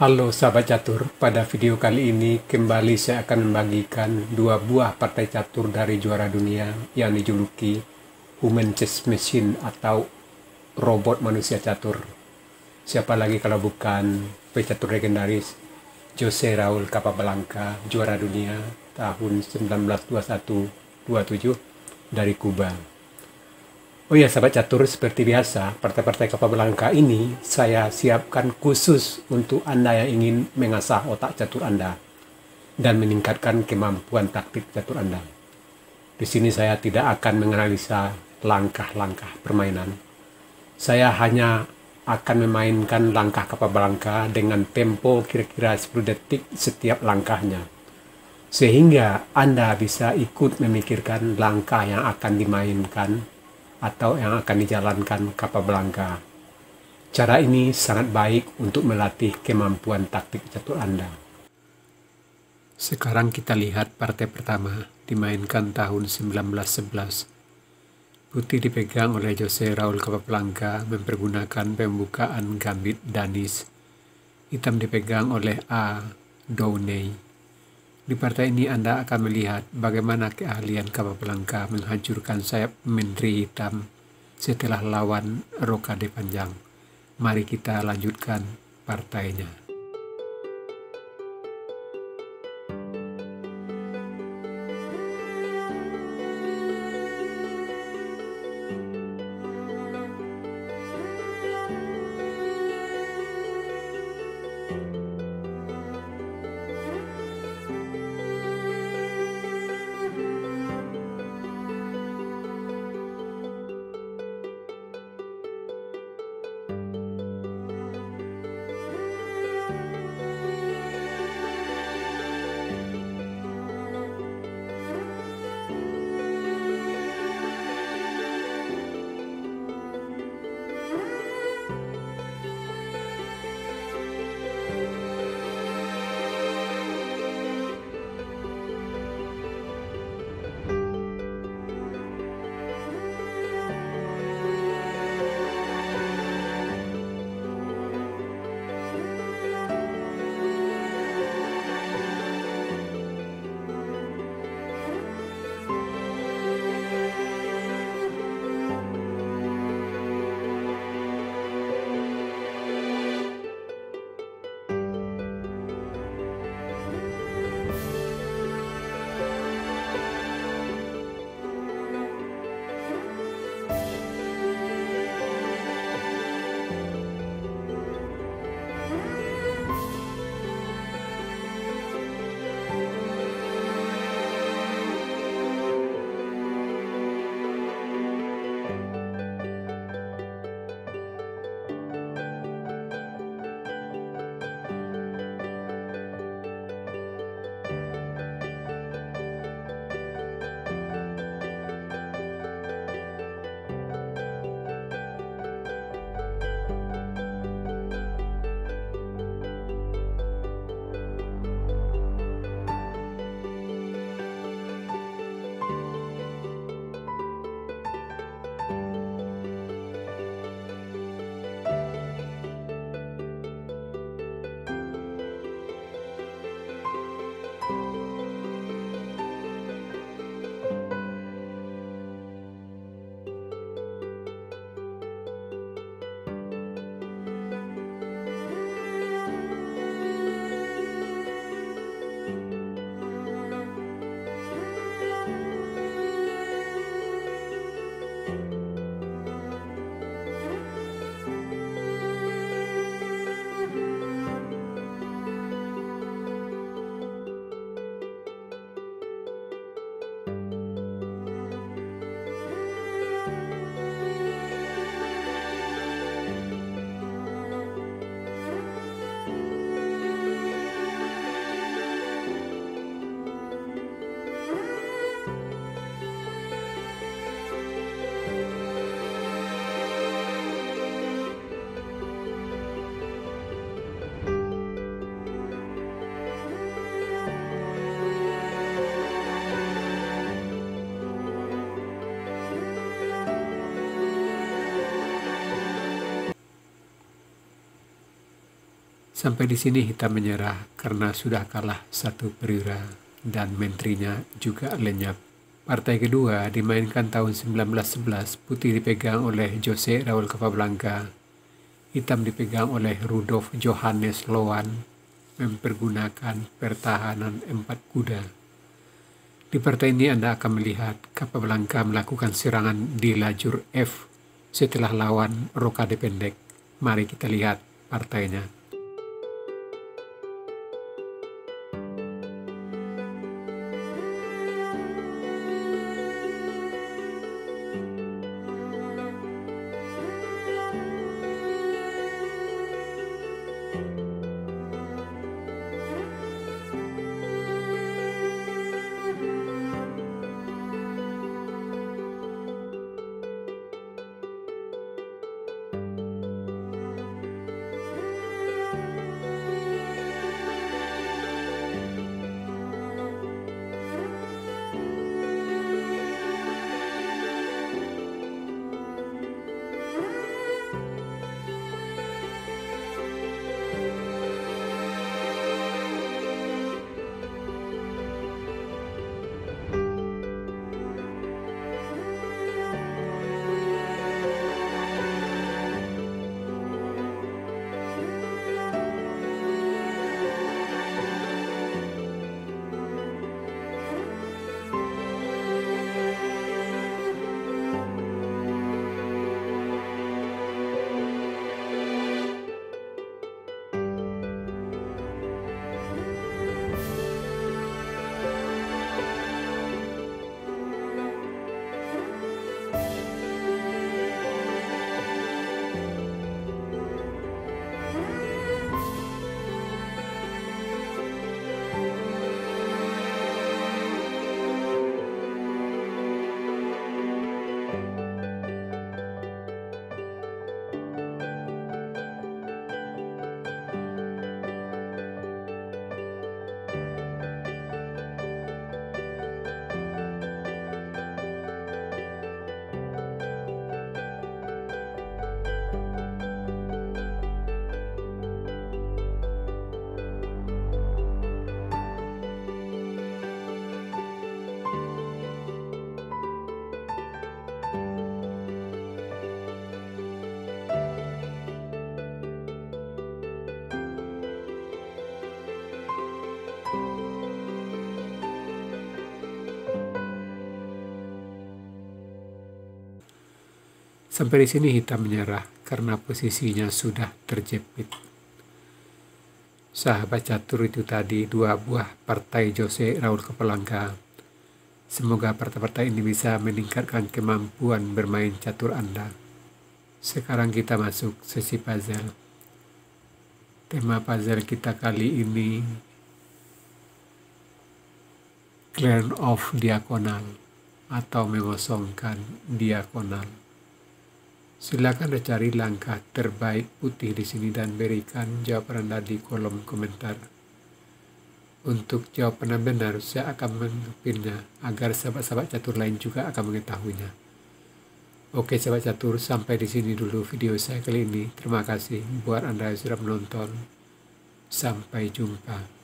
Halo sahabat catur, pada video kali ini kembali saya akan membagikan dua buah partai catur dari juara dunia yang dijuluki Human Chess Machine atau robot manusia catur. Siapa lagi kalau bukan pecatur legendaris José Raúl Capablanca, juara dunia tahun 1921-27 dari Kuba. Oh ya sahabat catur, seperti biasa partai-partai Capablanca ini saya siapkan khusus untuk Anda yang ingin mengasah otak catur Anda dan meningkatkan kemampuan taktik catur Anda. Di sini saya tidak akan menganalisa langkah-langkah permainan. Saya hanya akan memainkan langkah Capablanca dengan tempo kira-kira 10 detik setiap langkahnya, sehingga Anda bisa ikut memikirkan langkah yang akan dimainkan atau yang akan dijalankan Capablanca. Cara ini sangat baik untuk melatih kemampuan taktik catur Anda. Sekarang kita lihat partai pertama dimainkan tahun 1911. Putih dipegang oleh José Raúl Capablanca mempergunakan pembukaan gambit Danis. Hitam dipegang oleh A. Downey. Di partai ini Anda akan melihat bagaimana keahlian Capablanca menghancurkan sayap menteri hitam setelah lawan rokade panjang. Mari kita lanjutkan partainya. Sampai di sini Hitam menyerah karena sudah kalah satu perwira dan menterinya juga lenyap. Partai kedua dimainkan tahun 1911, putih dipegang oleh José Raúl Capablanca, hitam dipegang oleh Rudolf Johannes Lohan, mempergunakan pertahanan 4 kuda. Di partai ini Anda akan melihat Capablanca melakukan serangan di lajur F setelah lawan rokade pendek. Mari kita lihat partainya. Sampai di sini hitam menyerah karena posisinya sudah terjepit. Sahabat catur, itu tadi 2 buah partai José Raúl Capablanca. Semoga partai-partai ini bisa meningkatkan kemampuan bermain catur Anda. Sekarang kita masuk sesi puzzle. Tema puzzle kita kali ini Clear Off Diagonal atau mengosongkan diagonal. Silakan cari langkah terbaik putih di sini dan berikan jawaban Anda di kolom komentar. Untuk jawaban benar, saya akan mengepinnya agar sahabat-sahabat catur lain juga akan mengetahuinya. Oke sahabat catur, sampai di sini dulu video saya kali ini. Terima kasih buat Anda yang sudah menonton. Sampai jumpa.